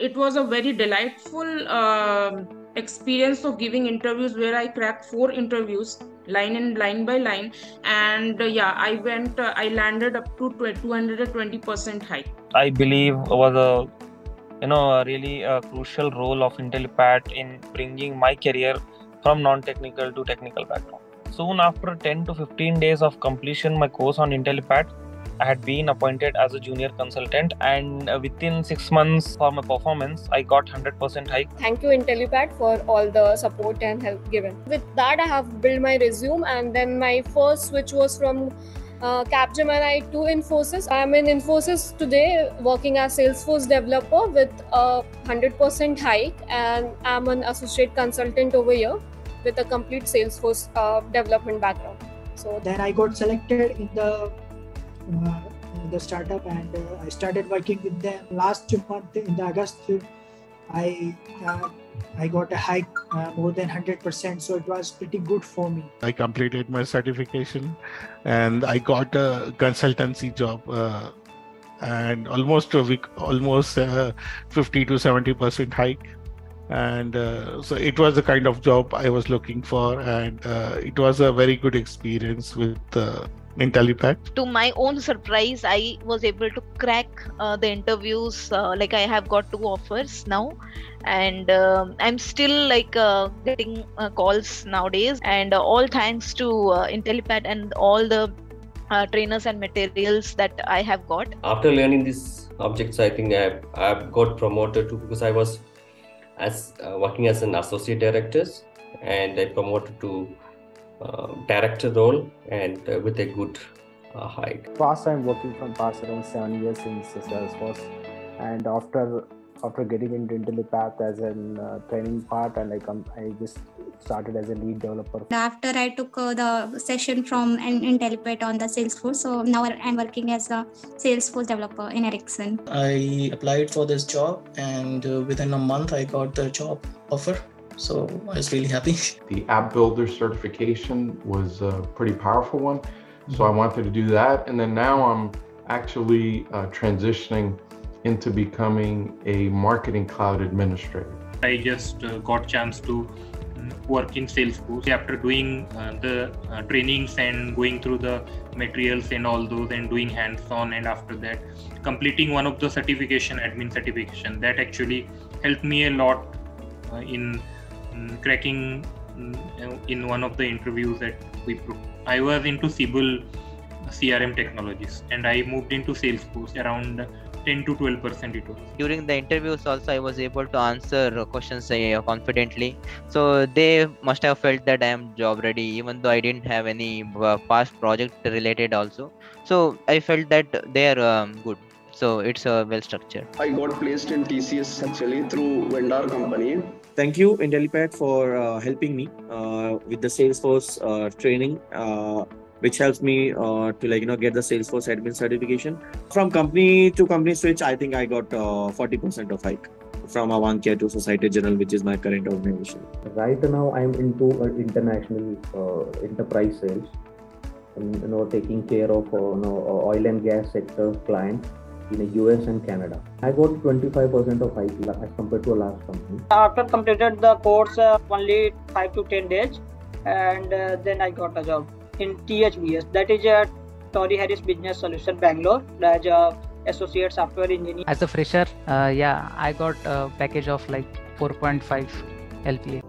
It was a very delightful experience of giving interviews, where I cracked 4 interviews line by line, and I landed up to 220% high. I believe was a really crucial role of Intellipaat in bringing my career from non-technical to technical background. Soon after 10 to 15 days of completion my course on Intellipaat, I had been appointed as a junior consultant, and within 6 months for my performance, I got 100% hike. Thank you Intellipaat for all the support and help given. With that, I have built my resume, and then my first switch was from Capgemini to Infosys. I am in Infosys today, working as Salesforce developer with a 100% hike, and I am an associate consultant over here with a complete Salesforce development background. So then I got selected in the startup, and I started working with them last month in August. I got a hike more than 100%, so it was pretty good for me. I completed my certification and I got a consultancy job, and almost 50 to 70% hike, and so it was the kind of job I was looking for, and it was a very good experience with Intellipaat. To my own surprise, I was able to crack the interviews. I have got 2 offers now, and I'm still getting calls nowadays. And all thanks to Intellipaat and all the trainers and materials that I have got. After learning these objects, I think I've got promoted to, because I was working as an associate director, and I promoted to director role, and with a good hike. Past I'm working from past around 7 years in Salesforce, and after getting into Intellipaat as an training part, and I just started as a lead developer. After I took the session from Intellipaat on the Salesforce, so now I'm working as a Salesforce developer in Ericsson. I applied for this job, and within a month I got the job offer. So I was really happy. The app builder certification was a pretty powerful one. So I wanted to do that. And then now I'm actually transitioning into becoming a marketing cloud administrator. I just got chance to work in Salesforce. After doing the trainings and going through the materials and all those, and doing hands-on, and after that completing one of the certification, admin certification, that actually helped me a lot in cracking in one of the interviews that we proved. I was into Siebel CRM technologies, and I moved into Salesforce around 10 to 12% it was. During the interviews also, I was able to answer questions confidently. So they must have felt that I am job ready, even though I didn't have any past project related also. So I felt that they are good. So it's well structured. I got placed in TCS actually through Vendar company. Thank you Intellipaat for helping me with the Salesforce training, which helps me to get the Salesforce admin certification. From company to company switch, I think I got 40% of hike from Avankia to Society General, which is my current organization. Right now I'm into international enterprise sales, and, taking care of oil and gas sector clients in the US and Canada. I got 25% of hike as compared to a large company. After completed the course only 5 to 10 days, and then I got a job in THBS, that is a Tory Harris Business Solution, Bangalore, as a associate software engineer. As a fresher, I got a package of 4.5 LPA.